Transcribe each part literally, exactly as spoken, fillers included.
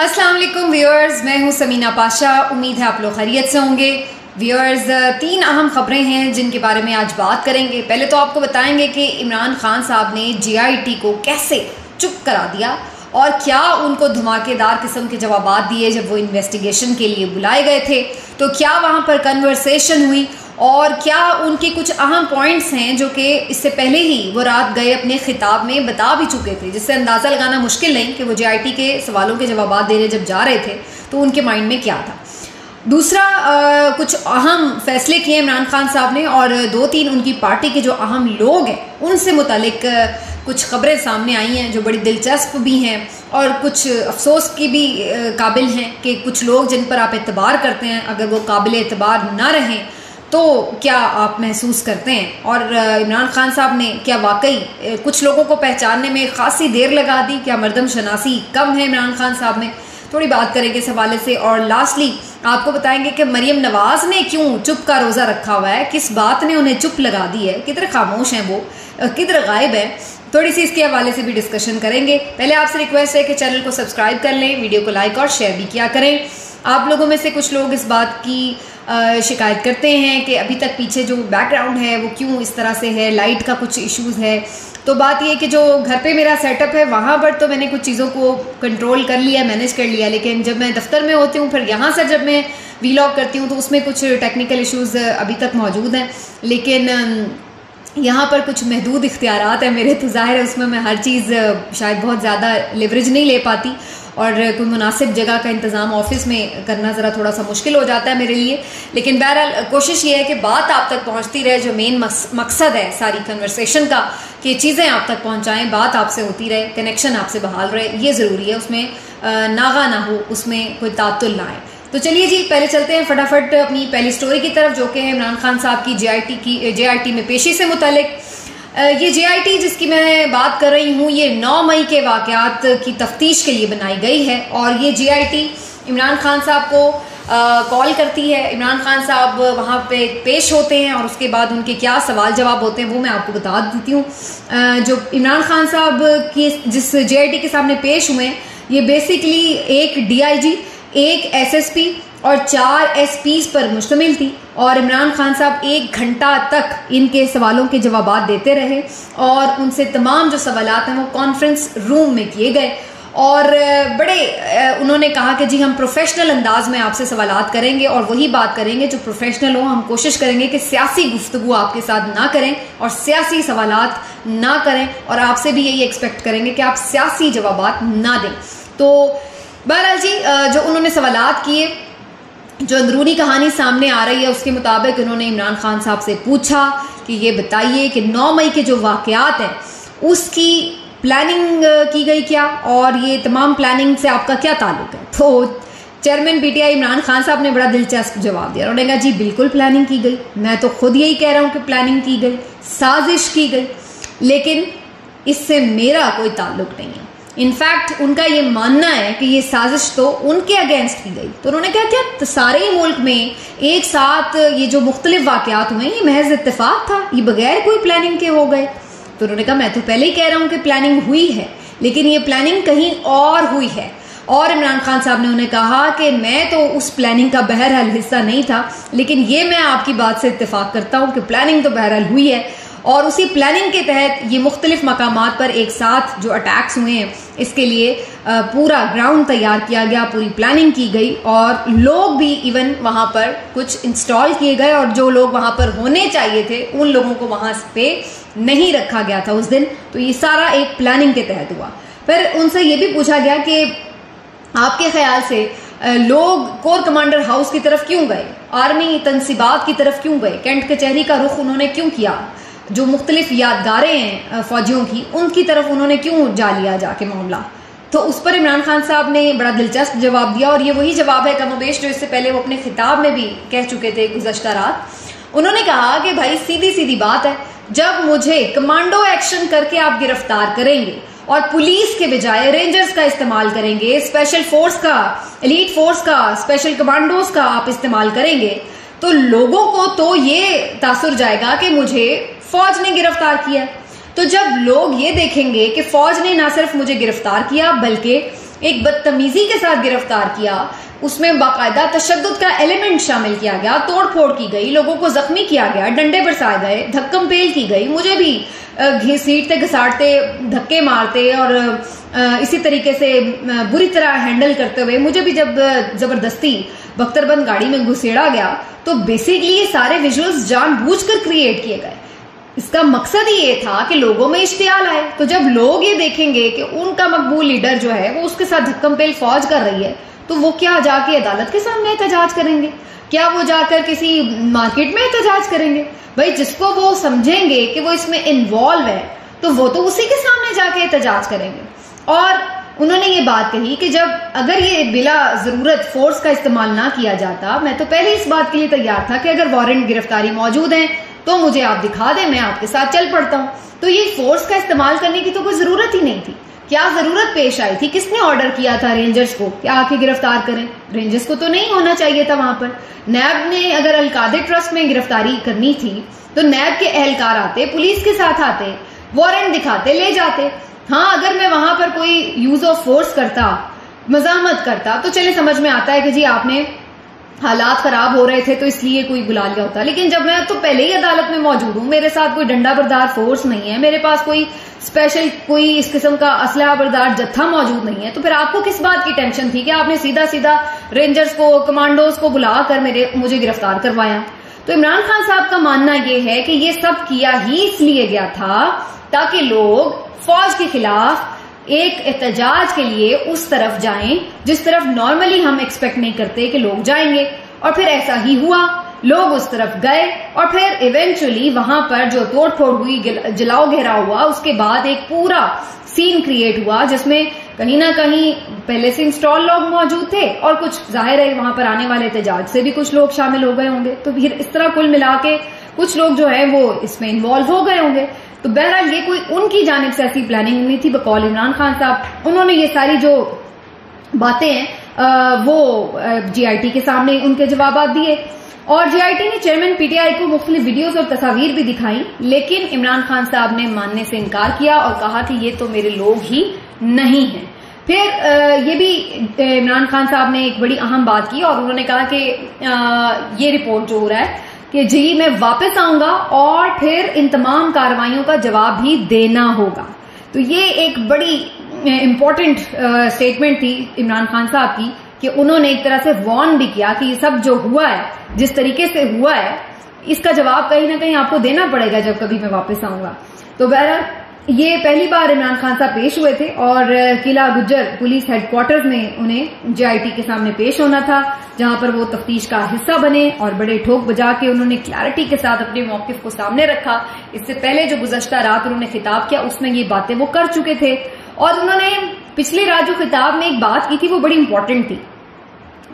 अस्सलाम वालेकुम व्यूअर्स, मैं हूं समीना पाशा। उम्मीद है आप लोग खैरियत से होंगे। व्यूअर्स, तीन अहम ख़बरें हैं जिनके बारे में आज बात करेंगे। पहले तो आपको बताएंगे कि इमरान खान साहब ने जे आई टी को कैसे चुप करा दिया और क्या उनको धमाकेदार किस्म के जवाबात दिए जब वो इन्वेस्टिगेशन के लिए बुलाए गए थे। तो क्या वहाँ पर कन्वर्सेशन हुई और क्या उनके कुछ अहम पॉइंट्स हैं जो कि इससे पहले ही वो रात गए अपने ख़िताब में बता भी चुके थे, जिससे अंदाज़ा लगाना मुश्किल नहीं कि वो जे आई टी के सवालों के जवाब देने जब जा रहे थे तो उनके माइंड में क्या था। दूसरा, आ, कुछ अहम फैसले किए इमरान खान साहब ने और दो तीन उनकी पार्टी के जो अहम लोग हैं उनसे मुतालिक कुछ ख़बरें सामने आई हैं जो बड़ी दिलचस्प भी हैं और कुछ अफसोस की भी काबिल हैं कि कुछ लोग जिन पर आप एतबार करते हैं अगर वो काबिल एतबार ना रहें तो क्या आप महसूस करते हैं। और इमरान खान साहब ने क्या वाकई कुछ लोगों को पहचानने में खासी देर लगा दी, क्या मरदम शनासी कम है इमरान खान साहब में, थोड़ी बात करेंगे इस हवाले से। और लास्टली आपको बताएंगे कि मरीम नवाज़ ने क्यों चुप का रोज़ा रखा हुआ है, किस बात ने उन्हें चुप लगा दी है, किधर खामोश हैं वो, किधर गायब है, थोड़ी सी इसके हवाले से भी डिस्कशन करेंगे। पहले आपसे रिक्वेस्ट है कि चैनल को सब्सक्राइब कर लें, वीडियो को लाइक और शेयर भी किया करें। आप लोगों में से कुछ लोग इस बात की आ, शिकायत करते हैं कि अभी तक पीछे जो बैकग्राउंड है वो क्यों इस तरह से है, लाइट का कुछ इश्यूज़ है। तो बात यह कि जो घर पे मेरा सेटअप है वहाँ पर तो मैंने कुछ चीज़ों को कंट्रोल कर लिया, मैनेज कर लिया, लेकिन जब मैं दफ्तर में होती हूँ फिर यहाँ से जब मैं वीलॉग करती हूँ तो उसमें कुछ टेक्निकल इश्यूज़ अभी तक मौजूद हैं। लेकिन यहाँ पर कुछ महदूद इख्तियारात हैं मेरे, तो ज़ाहिर है उसमें मैं हर चीज़ शायद बहुत ज़्यादा लेवरेज नहीं ले पाती और कोई मुनासिब जगह का इंतज़ाम ऑफ़िस में करना ज़रा थोड़ा सा मुश्किल हो जाता है मेरे लिए। लेकिन बहरहाल कोशिश ये है कि बात आप तक पहुँचती रहे, जो मेन मकसद है सारी कन्वर्सेशन का कि चीज़ें आप तक पहुँचाएँ, बात आपसे होती रहे, कनेक्शन आपसे बहाल रहे, ये ज़रूरी है। उसमें नागा ना हो, उसमें कोई तातुल ना आए। तो चलिए जी, पहले चलते हैं फटाफट अपनी पहली स्टोरी की तरफ जो कि है इमरान खान साहब की जे आई टी की जे आई टी में पेशी से मुतालिक। ये जे आई टी जिसकी मैं बात कर रही हूँ ये नौ मई के वाक़यात की तफ्तीश के लिए बनाई गई है और ये J I T Imran Khan साहब को कॉल करती है। इमरान खान साहब वहाँ पे पेश होते हैं और उसके बाद उनके क्या सवाल जवाब होते हैं वो मैं आपको बता देती हूँ। जो इमरान खान साहब की जिस जे आई टी के सामने पेश हुए ये बेसिकली एक डी आई जी, एक एस एस पी और चार एस पीज़ पर मुश्तमिल थी और इमरान खान साहब एक घंटा तक इनके सवालों के जवाबात देते रहे और उनसे तमाम जो सवालात हैं वो कॉन्फ्रेंस रूम में किए गए। और बड़े उन्होंने कहा कि जी हम प्रोफेशनल अंदाज में आपसे सवालात करेंगे और वही बात करेंगे जो प्रोफेशनल हो, हम कोशिश करेंगे कि सियासी गुफ्तगू आपके साथ ना करें और सियासी सवालात ना करें और आपसे भी यही एक्सपेक्ट करेंगे कि आप सियासी जवाबात ना दें। तो बहरहाल जी, जो उन्होंने सवालात किए, जो अंदरूनी कहानी सामने आ रही है उसके मुताबिक उन्होंने इमरान खान साहब से पूछा कि ये बताइए कि नौ मई के जो वाक़यात हैं उसकी प्लानिंग की गई क्या और ये तमाम प्लानिंग से आपका क्या ताल्लुक़ है। तो chairman P T I Imran Khan साहब ने बड़ा दिलचस्प जवाब दिया। उन्होंने कहा जी बिल्कुल प्लानिंग की गई, मैं तो खुद यही कह रहा हूँ कि प्लानिंग की गई, साजिश की गई, लेकिन इससे मेरा कोई ताल्लुक़ नहीं है। इनफैक्ट उनका ये मानना है कि ये साजिश तो उनके अगेंस्ट की गई। तो उन्होंने कहा क्या सारे मुल्क में एक साथ ये जो मुख्तलिफ वाक़यात हुए ये महज इत्तेफाक था, ये बगैर कोई प्लानिंग के हो गए। तो उन्होंने कहा मैं तो पहले ही कह रहा हूँ कि प्लानिंग हुई है लेकिन ये प्लानिंग कहीं और हुई है। और इमरान खान साहब ने उन्हें कहा कि मैं तो उस प्लानिंग का बहरहाल हिस्सा नहीं था, लेकिन ये मैं आपकी बात से इत्तेफाक करता हूँ कि प्लानिंग तो बहरहाल हुई है और उसी प्लानिंग के तहत ये मुख्तलिफ मकामात पर एक साथ जो अटैक्स हुए हैं इसके लिए पूरा ग्राउंड तैयार किया गया, पूरी प्लानिंग की गई और लोग भी इवन वहाँ पर कुछ इंस्टॉल किए गए और जो लोग वहाँ पर होने चाहिए थे उन लोगों को वहाँ पे नहीं रखा गया था उस दिन। तो ये सारा एक प्लानिंग के तहत हुआ। फिर उनसे ये भी पूछा गया कि आपके ख्याल से लोग कोर कमांडर हाउस की तरफ क्यों गए, आर्मी तनसीबात की तरफ क्यों गए, कैंट कचहरी का रुख उन्होंने क्यों किया, जो मुख्तलिफ यादगारें हैं फ़ौजियों की उनकी तरफ उन्होंने क्यों जा लिया जाके मामला। तो उस पर इमरान खान साहब ने बड़ा दिलचस्प जवाब दिया और ये वही जवाब है कमोबेश जो इससे पहले वो अपने खिताब में भी कह चुके थे गुज़श्ता रात। उन्होंने कहा कि भाई सीधी सीधी बात है, जब मुझे कमांडो एक्शन करके आप गिरफ्तार करेंगे और पुलिस के बजाय रेंजर्स का इस्तेमाल करेंगे, स्पेशल फोर्स का, एलीट फोर्स का, स्पेशल कमांडोज का आप इस्तेमाल करेंगे तो लोगों को तो ये तासुर जाएगा कि मुझे फौज ने गिरफ्तार किया। तो जब लोग ये देखेंगे कि फौज ने ना सिर्फ मुझे गिरफ्तार किया बल्कि एक बदतमीजी के साथ गिरफ्तार किया, उसमें बाकायदा तशद्दुद का एलिमेंट शामिल किया गया, तोड़फोड़ की गई, लोगों को जख्मी किया गया, डंडे बरसाए गए, धक्कम पेल की गई, मुझे भी घसीटते घसाटते धक्के मारते और इसी तरीके से बुरी तरह हैंडल करते हुए मुझे भी जब जबरदस्ती बख्तरबंद गाड़ी में घुसेड़ा गया। तो बेसिकली ये सारे विजुअल्स जानबूझकर क्रिएट किए गए, इसका मकसद ही ये था कि लोगों में इश्तियाल आए। तो जब लोग ये देखेंगे कि उनका मकबूल लीडर जो है वो उसके साथ धक्कमपेल फौज कर रही है, तो वो क्या जाके अदालत के सामने एहतजाज करेंगे? क्या वो जाकर किसी मार्केट में एहतजाज करेंगे? भाई जिसको वो समझेंगे कि वो इसमें इन्वॉल्व है तो वो तो उसी के सामने जाके एहतजाज करेंगे। और उन्होंने ये बात कही कि जब अगर ये बिला जरूरत फोर्स का इस्तेमाल ना किया जाता, मैं तो पहले इस बात के लिए तैयार था कि अगर वारंट गिरफ्तारी मौजूद है तो मुझे आप दिखा दें, मैं आपके साथ चल पड़ता हूँ। तो ये फोर्स का इस्तेमाल करने की तो कोई जरूरत ही नहीं थी। क्या जरूरत पेश आई थी? किसने ऑर्डर किया था रेंजर्स को कि आके गिरफ्तार करें? रेंजर्स को तो नहीं होना चाहिए था वहां पर। नैब ने अगर अलकादे ट्रस्ट में गिरफ्तारी करनी थी तो नैब के एहलकार आते, पुलिस के साथ आते, वारंट दिखाते, ले जाते। हाँ, अगर मैं वहां पर कोई यूज ऑफ फोर्स करता, मजामत करता, तो चले समझ में आता है कि जी आपने हालात खराब हो रहे थे तो इसलिए कोई बुला लिया होता। लेकिन जब मैं तो पहले ही अदालत में मौजूद हूँ, मेरे साथ कोई डंडा बरदार फोर्स नहीं है, मेरे पास कोई स्पेशल कोई इस किस्म का असलहा बरदार जत्था मौजूद नहीं है, तो फिर आपको किस बात की टेंशन थी कि आपने सीधा सीधा रेंजर्स को, कमांडोज को बुलाकर मेरे मुझे गिरफ्तार करवाया? तो इमरान खान साहब का मानना यह है कि ये सब किया ही इसलिए गया था ताकि लोग फौज के खिलाफ एक एहतजाज के लिए उस तरफ जाएं जिस तरफ नॉर्मली हम एक्सपेक्ट नहीं करते कि लोग जाएंगे। और फिर ऐसा ही हुआ, लोग उस तरफ गए और फिर इवेंचुअली वहां पर जो तोड़ फोड़ हुई, जलाओ घेराव हुआ, उसके बाद एक पूरा सीन क्रिएट हुआ जिसमें कहीं ना कहीं पहले से इंस्टॉल लोग मौजूद थे और कुछ जाहिर है वहां पर आने वाले एहतजाज से भी कुछ लोग शामिल हो गए होंगे। तो फिर इस तरह कुल मिला के कुछ लोग जो है वो इसमें इन्वॉल्व हो गए होंगे। तो बहरहाल ये कोई उनकी जानिब से ऐसी प्लानिंग नहीं थी। बकौल इमरान खान साहब, उन्होंने ये सारी जो बातें हैं वो जीआईटी के सामने उनके जवाब दिए और जीआईटी ने चेयरमैन पीटीआई को मुख्तलिफ वीडियोज और तस्वीर भी दिखाई, लेकिन इमरान खान साहब ने मानने से इनकार किया और कहा कि ये तो मेरे लोग ही नहीं है। फिर ये भी इमरान खान साहब ने एक बड़ी अहम बात की और उन्होंने कहा कि ये रिपोर्ट जो हो रहा है कि जी मैं वापस आऊंगा और फिर इन तमाम कार्रवाइयों का जवाब भी देना होगा। तो ये एक बड़ी इम्पोर्टेंट स्टेटमेंट थी इमरान खान साहब की कि उन्होंने एक तरह से वार्न भी किया कि ये सब जो हुआ है, जिस तरीके से हुआ है, इसका जवाब कहीं ना कहीं आपको देना पड़ेगा जब कभी मैं वापस आऊंगा। तो बहरहाल ये पहली बार इमरान खान साहब पेश हुए थे और किला गुज्जर पुलिस हेडक्वार्टर्स में उन्हें जेआईटी के सामने पेश होना था, जहां पर वो तफ्तीश का हिस्सा बने और बड़े ठोक बजा के उन्होंने क्लैरिटी के साथ अपने मौकिफ को सामने रखा। इससे पहले जो गुज़श्ता रात उन्होंने खिताब किया उसमें ये बातें वो कर चुके थे और उन्होंने पिछली रात जो खिताब में एक बात की थी वो बड़ी इंपॉर्टेंट थी।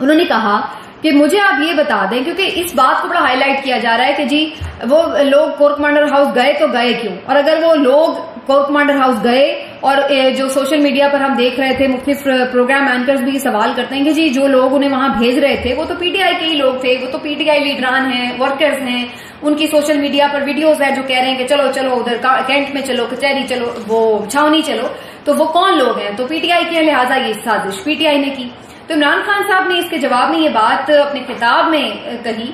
उन्होंने कहा कि मुझे आप ये बता दें, क्योंकि इस बात को बड़ा हाईलाइट किया जा रहा है कि जी वो लोग कोर कमांडर हाउस गए तो गए क्यों, और अगर वो लोग कोर कमांडर हाउस गए और जो सोशल मीडिया पर हम देख रहे थे मुख्तलिफ प्रोग्राम एंकर्स भी सवाल करते हैं कि जी जो लोग उन्हें वहां भेज रहे थे वो तो पीटीआई के ही लोग थे, वो तो पीटीआई लीडरान हैं, वर्कर्स हैं, उनकी सोशल मीडिया पर वीडियोज हैं जो कह रहे हैं कि चलो चलो उधर कैंट में चलो, कचहरी चलो, वो छावनी चलो। तो वो कौन लोग हैं? तो पीटीआई के, लिहाजा ये साजिश पीटीआई ने की। तो इमरान खान साहब ने इसके जवाब में ये बात अपने खिताब में कही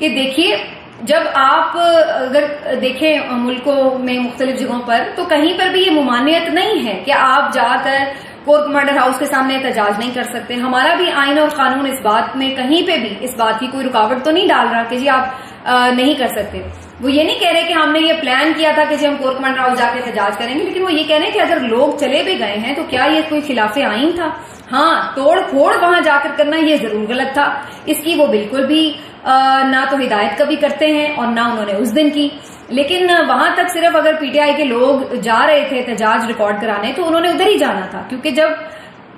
कि देखिए जब आप अगर देखें मुल्कों में मुख्तलिफ जगहों पर तो कहीं पर भी ये ममानियत नहीं है कि आप जाकर कोर कमांडर हाउस के सामने एहतजाज नहीं कर सकते। हमारा भी आईन और कानून इस बात में कहीं पे भी इस बात की कोई रुकावट तो नहीं डाल रहा कि जी आप आ, नहीं कर सकते। वो ये नहीं कह रहे कि हमने ये प्लान किया था कि जी हम कोर कमांडर हाउस जाकर एहतजाज करेंगे, लेकिन वो ये कह रहे हैं कि अगर लोग चले भी गए हैं तो क्या ये कोई खिलाफ आईन था? हाँ, तोड़ फोड़ वहां जाकर करना ये जरूर गलत था, इसकी वो बिल्कुल भी आ, ना तो हिदायत कभी करते हैं और ना उन्होंने उस दिन की। लेकिन वहां तक सिर्फ अगर पीटीआई के लोग जा रहे थे एहतजाज रिकॉर्ड कराने तो उन्होंने उधर ही जाना था, क्योंकि जब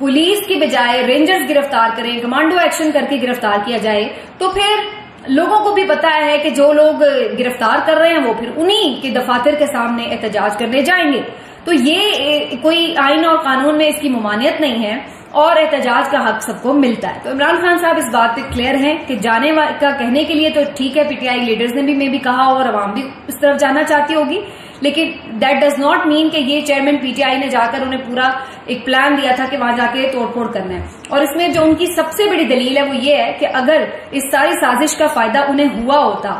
पुलिस की बजाय रेंजर्स गिरफ्तार करें, कमांडो एक्शन करके गिरफ्तार किया जाए तो फिर लोगों को भी पता है कि जो लोग गिरफ्तार कर रहे हैं वो फिर उन्हीं के दफातर के सामने एहतजाज करने जाएंगे। तो ये कोई आईन और कानून में इसकी ममानियत नहीं है और एहतजाज का हक सबको मिलता है। तो इमरान खान साहब इस बात पे क्लियर हैं कि जाने का कहने के लिए तो ठीक है, पीटीआई लीडर्स ने भी मैं भी कहा और आवाम भी इस तरफ जाना चाहती होगी, लेकिन दैट डज नॉट मीन कि ये चेयरमैन पीटीआई ने जाकर उन्हें पूरा एक प्लान दिया था कि वहां जाके तोड़फोड़ करना है। और इसमें जो उनकी सबसे बड़ी दलील है वो ये है कि अगर इस सारी साजिश का फायदा उन्हें हुआ होता,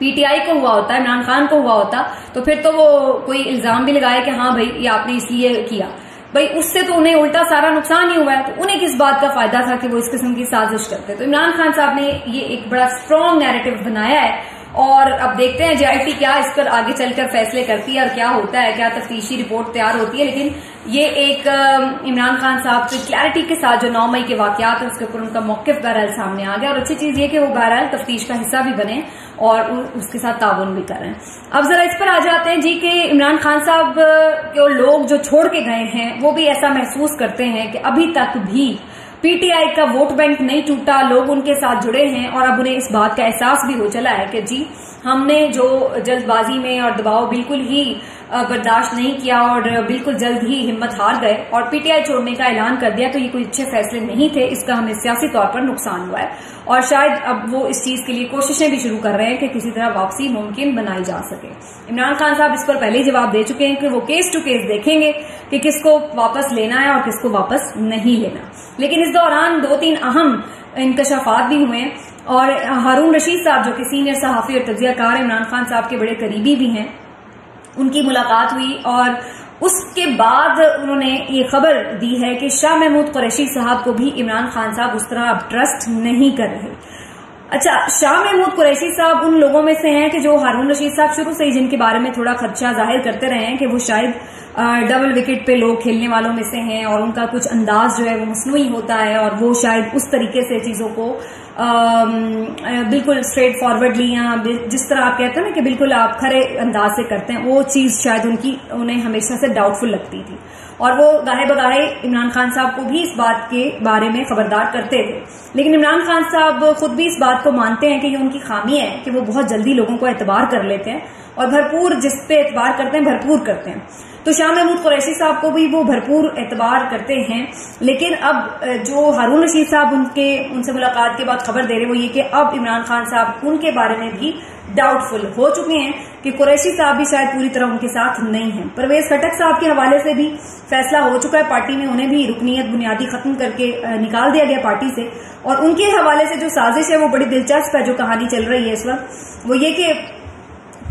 पीटीआई को हुआ होता, इमरान खान को हुआ होता, तो फिर तो वो कोई इल्जाम भी लगाए कि हाँ भाई ये आपने इसलिए किया। भाई उससे तो उन्हें उल्टा सारा नुकसान ही हुआ है, तो उन्हें किस बात का फायदा था कि वो इस किस्म की साजिश करते। तो इमरान खान साहब ने ये एक बड़ा स्ट्रांग नैरेटिव बनाया है और अब देखते हैं जेआईटी क्या इस पर आगे चलकर फैसले करती है और क्या होता है, क्या तफ्तीशी रिपोर्ट तैयार होती है। लेकिन ये एक इमरान खान साहब की क्लैरिटी के साथ जो नौ मई के वाकयात है उसके ऊपर उनका मौकिफ बहरहाल सामने आ गया और अच्छी चीज ये कि वो बहरहाल तफ्तीश का हिस्सा भी बने और उसके साथ ताउन भी करें। अब जरा इस पर आ जाते हैं जी कि इमरान खान साहब के लोग जो छोड़ के गए हैं वो भी ऐसा महसूस करते हैं कि अभी तक भी पीटीआई का वोट बैंक नहीं टूटा, लोग उनके साथ जुड़े हैं और अब उन्हें इस बात का एहसास भी हो चला है कि जी हमने जो जल्दबाजी में और दबाव बिल्कुल ही बर्दाश्त नहीं किया और बिल्कुल जल्द ही हिम्मत हार गए और पीटीआई छोड़ने का ऐलान कर दिया, तो ये कोई अच्छे फैसले नहीं थे, इसका हमें सियासी तौर पर नुकसान हुआ है। और शायद अब वो इस चीज के लिए कोशिशें भी शुरू कर रहे हैं कि किसी तरह वापसी मुमकिन बनाई जा सके। इमरान खान साहब इस पर पहले ही जवाब दे चुके हैं कि वो केस टू केस देखेंगे कि किसको वापस लेना है और किसको वापस नहीं लेना। लेकिन इस दौरान दो तीन अहम इंकशाफात भी हुए और हारून रशीद साहब जो कि सीनियर सहाफी और तजियाकार इमरान खान साहब के बड़े करीबी भी हैं, उनकी मुलाकात हुई और उसके बाद उन्होंने ये खबर दी है कि शाह महमूद कुरैशी साहब को भी इमरान खान साहब उस तरह अब ट्रस्ट नहीं कर रहे। अच्छा, शाह महमूद कुरैशी साहब उन लोगों में से हैं कि जो हारून रशीद साहब शुरू से ही जिनके बारे में थोड़ा खदशा जाहिर करते रहे हैं कि वो शायद डबल विकेट पे लोग खेलने वालों में से हैं और उनका कुछ अंदाज जो है वो मसनूई होता है और वो शायद उस तरीके से चीज़ों को आ, बिल्कुल स्ट्रेट फॉरवर्डली या जिस तरह आप कहते हैं ना कि बिल्कुल आप खरे अंदाज से करते हैं, वो चीज़ शायद उनकी उन्हें हमेशा से डाउटफुल लगती थी और वो गाहे बगाहे इमरान खान साहब को भी इस बात के बारे में खबरदार करते थे। लेकिन इमरान खान साहब खुद भी इस बात को मानते हैं कि ये उनकी खामी है कि वो बहुत जल्दी लोगों को एतबार कर लेते हैं और भरपूर जिस पे एतबार करते हैं भरपूर करते हैं। तो शाह महमूद कुरैशी साहब को भी वो भरपूर एतबार करते हैं, लेकिन अब जो हारून रशीद साहब उनके उनसे मुलाकात के बाद खबर दे रहे वो ये कि अब इमरान खान साहब उनके बारे में भी डाउटफुल हो चुके हैं कि कुरैशी साहब भी शायद पूरी तरह उनके साथ नहीं हैं। परवेज खटक साहब के हवाले से भी फैसला हो चुका है, पार्टी में उन्हें भी रुकनीत बुनियादी खत्म करके निकाल दिया गया पार्टी से और उनके हवाले से जो साजिश है वो बड़ी दिलचस्प है। जो कहानी चल रही है इस वक्त वो ये कि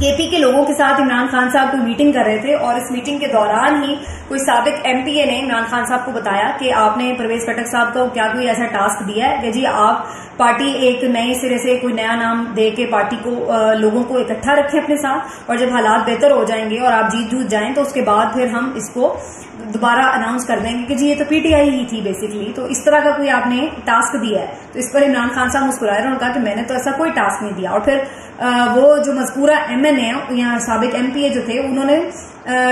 केपी के लोगों के साथ इमरान खान साहब कोई मीटिंग कर रहे थे और इस मीटिंग के दौरान ही कोई साबिक एमपीए ने इमरान खान साहब को बताया कि आपने परवेज खटक साहब को क्या कोई ऐसा टास्क दिया है कि जी आप पार्टी एक नए सिरे से कोई नया नाम दे के पार्टी को आ, लोगों को इकट्ठा रखें अपने साथ और जब हालात बेहतर हो जाएंगे और आप जीत जूत जाएं तो उसके बाद फिर हम इसको दोबारा अनाउंस कर देंगे कि जी ये तो पीटीआई ही थी बेसिकली, तो इस तरह का कोई आपने टास्क दिया है। तो इस पर इमरान खान साहब मुस्कुराए और उन्होंने कहा कि मैंने तो ऐसा कोई टास्क नहीं दिया। और फिर आ, वो जो मजकूरा एमएनए या साबिक एमपीए जो थे उन्होंने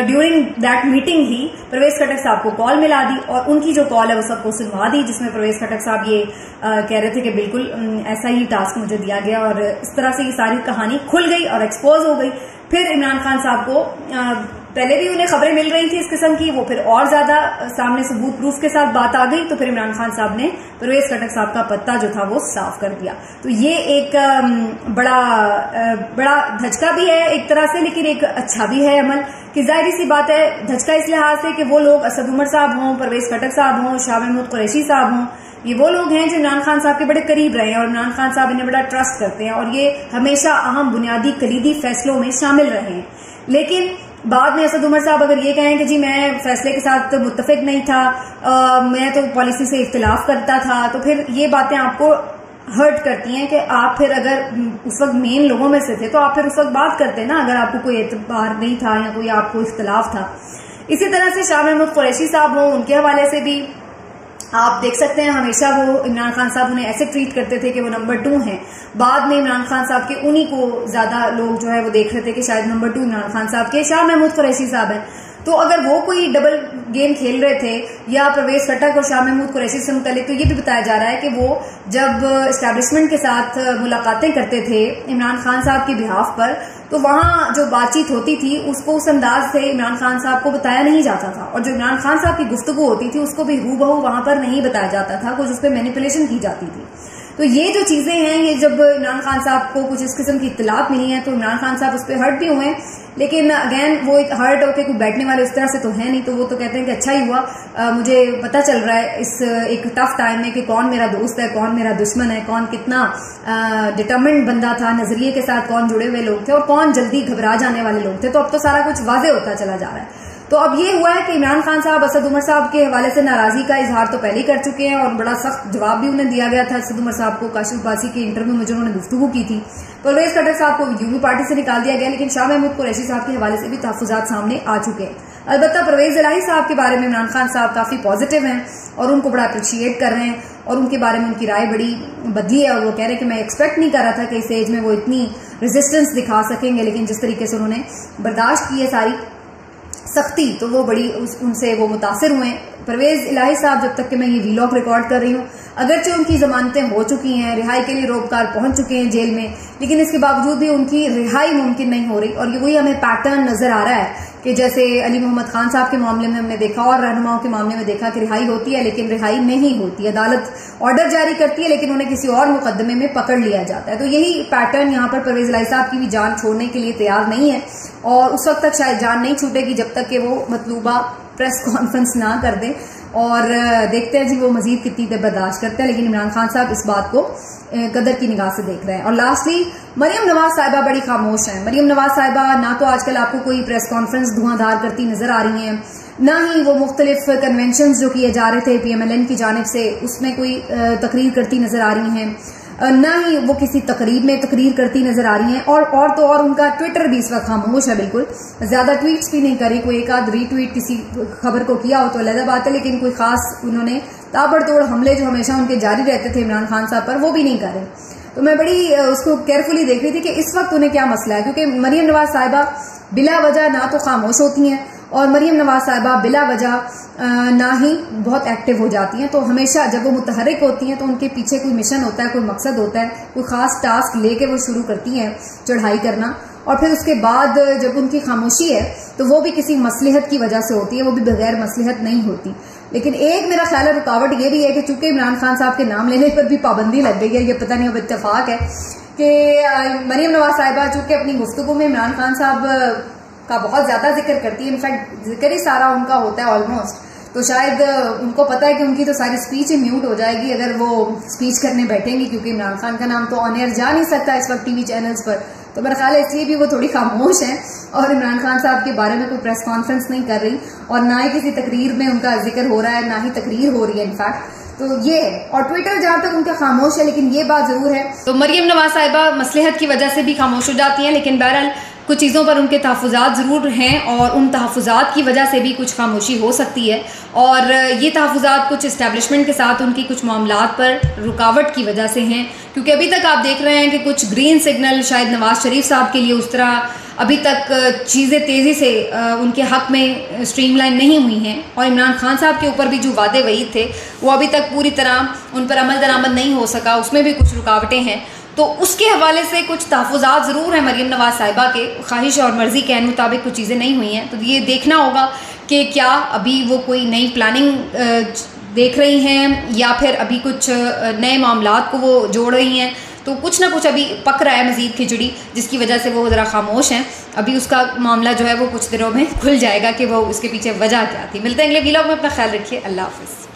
ड्यूरिंग दैट मीटिंग ही परवेज खटक साहब को कॉल मिला दी और उनकी जो कॉल है वो सबको सुनवा दी जिसमें परवेज खटक साहब ये आ, कह रहे थे कि बिल्कुल ऐसा ही टास्क मुझे दिया गया और इस तरह से ये सारी कहानी खुल गई और एक्सपोज हो गई। फिर इमरान खान साहब को आ, पहले भी उन्हें खबरें मिल रही थी इस किस्म की, वो फिर और ज्यादा सामने सबूत प्रूफ के साथ बात आ गई तो फिर इमरान खान साहब ने परवेज खटक साहब का पत्ता जो था वो साफ कर दिया। तो ये एक बड़ा बड़ा धचका भी है एक तरह से, लेकिन एक अच्छा भी है अमल कि जाहिर सी बात है धचका इस लिहाज से कि वो लोग असद उमर साहब हों, परवेज खटक साहब हों, शाह महमूद कुरैशी साहब हों, ये वो लोग हैं जो इमरान खान साहब के बड़े करीब रहे हैं और इमरान खान साहब इन्हें बड़ा ट्रस्ट करते हैं और ये हमेशा अहम बुनियादी कलीदी फैसलों में शामिल रहे हैं। लेकिन बाद में असद उमर साहब अगर ये कहें कि जी मैं फैसले के साथ मुत्तफिक नहीं था, आ, मैं तो पॉलिसी से इख्तिलाफ करता था, तो फिर ये बातें आपको हर्ट करती हैं कि आप फिर अगर उस वक्त मेन लोगों में से थे तो आप फिर उस वक्त बात करते ना अगर आपको कोई एतबार नहीं था या कोई आपको इख्तिलाफ था। इसी तरह से शाह महमूद कुरैशी साहब हों, उनके हवाले से भी आप देख सकते हैं हमेशा वो इमरान खान साहब उन्हें ऐसे ट्रीट करते थे कि वो नंबर टू हैं। बाद में इमरान खान साहब के उन्हीं को ज्यादा लोग जो है वो देख रहे थे कि शायद नंबर टू इमरान खान साहब के शाह महमूद कुरैशी साहब हैं। तो अगर वो कोई डबल गेम खेल रहे थे या परवेज खटक और शाह महमूद कुरैशी से मुतालिक तो ये भी बताया जा रहा है कि वो जब इस्टेब्लिशमेंट के साथ मुलाकातें करते थे इमरान खान साहब के बिहाफ पर तो वहाँ जो बातचीत होती थी उसको उस अंदाज से इमरान खान साहब को बताया नहीं जाता था और जो इमरान खान साहब की गुफ्तगू होती थी उसको भी हूबहू वहाँ पर नहीं बताया जाता था, कुछ उस पर मैनिपुलेशन की जाती थी। तो ये जो चीज़ें हैं, ये जब इमरान खान साहब को कुछ इस किस्म की इतलात मिली है तो इमरान खान साहब उस पर हर्ट भी हुए हैं, लेकिन अगेन वो एक हर्ट होकर कोई बैठने वाले इस तरह से तो है नहीं, तो वो तो कहते हैं कि अच्छा ही हुआ, आ, मुझे पता चल रहा है इस एक टफ टाइम में कि कौन मेरा दोस्त है, कौन मेरा दुश्मन है, कौन कितना डिटर्मिनेंट बंदा था, नजरिए के साथ कौन जुड़े हुए लोग थे और कौन जल्दी घबरा जाने वाले लोग थे। तो अब तो सारा कुछ वाजे होता चला जा रहा है। तो अब ये हुआ है कि इमरान खान साहब असद उमर साहब के हवाले से नाराज़गी का इजहार तो पहले ही कर चुके हैं और बड़ा सख्त जवाब भी उन्हें दिया गया था असद उमर साहब को, काशिफ बासी के इंटरव्यू में जो उन्होंने गुफ्तगू की थी। परवेज खट्टक साहब को यूपी पार्टी से निकाल दिया गया, लेकिन शाह महमूद कुरैशी साहब के हवाले से भी तहफ़्फ़ुज़ात सामने आ चुके हैं। अलबत्ता परवेज़ इलाही साहब के बारे में इमरान खान साहब काफ़ी पॉजिटिव हैं और उनको बड़ा अप्रिशिएट कर रहे हैं और उनके बारे में उनकी राय बड़ी बदली है और वो कह रहे हैं कि मैं एक्सपेक्ट नहीं कर रहा था कि इस एज में वो इतनी रेजिस्टेंस दिखा सकेंगे, लेकिन जिस तरीके से उन्होंने बर्दाश्त की है सारी सख्ती तो वो बड़ी उनसे वो मुतासर हुए हैं। परवेज़ इलाही साहब जब तक कि मैं ये वीलॉग रिकॉर्ड कर रही हूँ, अगरचे उनकी जमानतें हो चुकी हैं, रिहाई के लिए रोबकार पहुँच चुके हैं जेल में, लेकिन इसके बावजूद भी उनकी रिहाई मुमकिन नहीं हो रही। और ये वही हमें पैटर्न नज़र आ रहा है कि जैसे अली मोहम्मद खान साहब के मामले में हमने देखा और रहनुमाओं के मामले में देखा कि रिहाई होती है लेकिन रिहाई नहीं होती, अदालत ऑर्डर जारी करती है लेकिन उन्हें किसी और मुकदमे में पकड़ लिया जाता है। तो यही पैटर्न यहाँ पर परवेज़ इलाही साहब की भी जान छोड़ने के लिए तैयार नहीं है और उस वक्त तक शायद जान नहीं छूटेगी जब तक कि वो मतलूबा प्रेस कॉन्फ्रेंस ना कर दें और देखते हैं जी वो मजीद कितनी देर बर्दाश्त करते हैं, लेकिन इमरान खान साहब इस बात को कदर की निगाह से देख रहे हैं। और लास्टली मरियम नवाज साहिबा बड़ी खामोश हैं। मरियम नवाज साहिबा ना तो आजकल आपको कोई प्रेस कॉन्फ्रेंस धुआंधार करती नजर आ रही हैं, ना ही वो मुख्तलिफ कन्वेंशन जो किए जा रहे थे पी एम एल एन की जानिब से उसमें कोई तकरीर करती नजर आ रही हैं, ना ही वो किसी तकरीब में तकरीर करती नजर आ रही हैं और और तो और उनका ट्विटर भी इस वक्त खामोश है, बिल्कुल ज़्यादा ट्वीट्स भी नहीं करी, कोई एक आध रीट्वीट किसी खबर को किया हो तो अलग बात है, लेकिन कोई ख़ास उन्होंने ताबड़तोड़ हमले जो हमेशा उनके जारी रहते थे इमरान खान साहब पर वो भी नहीं करे। तो मैं बड़ी उसको केयरफुली देख रही थी कि इस वक्त उन्हें क्या मसला है, क्योंकि मरियम नवाज साहिबा बिला वजह ना तो खामोश होती हैं और मरियम नवाज साहिबा बिला वजह ना ही बहुत एक्टिव हो जाती हैं। तो हमेशा जब वो मुतहरक होती हैं तो उनके पीछे कोई मिशन होता है, कोई मकसद होता है, कोई ख़ास टास्क लेके वो शुरू करती हैं चढ़ाई करना और फिर उसके बाद जब उनकी खामोशी है तो वो भी किसी मसलहत की वजह से होती है, वो भी बगैर मसलहत नहीं होती। लेकिन एक मेरा ख्याल है रुकावट ये भी है कि चूंकि इमरान खान साहब के नाम लेने पर भी पाबंदी लग गई है, ये पता नहीं अब इत्तेफाक है कि मरियम नवाज साहिबा चूँकि अपनी गुफ्तगू में इमरान खान साहब का बहुत ज़्यादा जिक्र करती है, इनफैक्ट जिक्र ही सारा उनका होता है ऑलमोस्ट, तो शायद उनको पता है कि उनकी तो सारी स्पीच ही म्यूट हो जाएगी अगर वो स्पीच करने बैठेंगी, क्योंकि इमरान खान का नाम तो ऑन एयर जा नहीं सकता इस वक्त टीवी चैनल्स पर। तो मेरा ख्याल है इसलिए भी वो थोड़ी खामोश हैं और इमरान खान साहब के बारे में कोई प्रेस कॉन्फ्रेंस नहीं कर रही और ना ही किसी तकरीर में उनका जिक्र हो रहा है, ना ही तकरीर हो रही है इनफैक्ट। तो ये है और ट्विटर जहाँ तक उनका खामोश है, लेकिन ये बात ज़रूर है तो मरियम नवाज साहिबा मसलहत की वजह से भी खामोश हो जाती हैं, लेकिन बहरहाल कुछ चीज़ों पर उनके तहफ़ुज़ात ज़रूर हैं और उन तहफ़ुज़ात की वजह से भी कुछ खामोशी हो सकती है और ये तहफ़ुज़ात कुछ इस्टेब्लिशमेंट के साथ उनकी कुछ मामलात पर रुकावट की वजह से हैं, क्योंकि अभी तक आप देख रहे हैं कि कुछ ग्रीन सिग्नल शायद नवाज़ शरीफ साहब के लिए उस तरह अभी तक चीज़ें तेज़ी से उनके हक़ में स्ट्रीमलाइन नहीं हुई हैं और इमरान खान साहब के ऊपर भी जो वादे वही थे वो अभी तक पूरी तरह उन पर अमल दरामद नहीं हो सका, उसमें भी कुछ रुकावटें हैं। तो उसके हवाले से कुछ तहफ़ुज़ात ज़रूर हैं मरियम नवाज़ साहिबा के, ख्वाहिश और मर्ज़ी के मुताबिक कुछ चीज़ें नहीं हुई हैं, तो ये देखना होगा कि क्या अभी वो कोई नई प्लानिंग देख रही हैं या फिर अभी कुछ नए मामलात को वो जोड़ रही हैं। तो कुछ ना कुछ अभी पक रहा है मज़ीद खिचड़ी जिसकी वजह से वो ज़रा खामोश हैं, अभी उसका मामला जो है वो कुछ दिनों में खुल जाएगा कि वो उसके पीछे वजह क्या थी। मिलते हैं अगले व्लॉग में, अपना ख्याल रखिए, अल्लाह हाफ़िज़।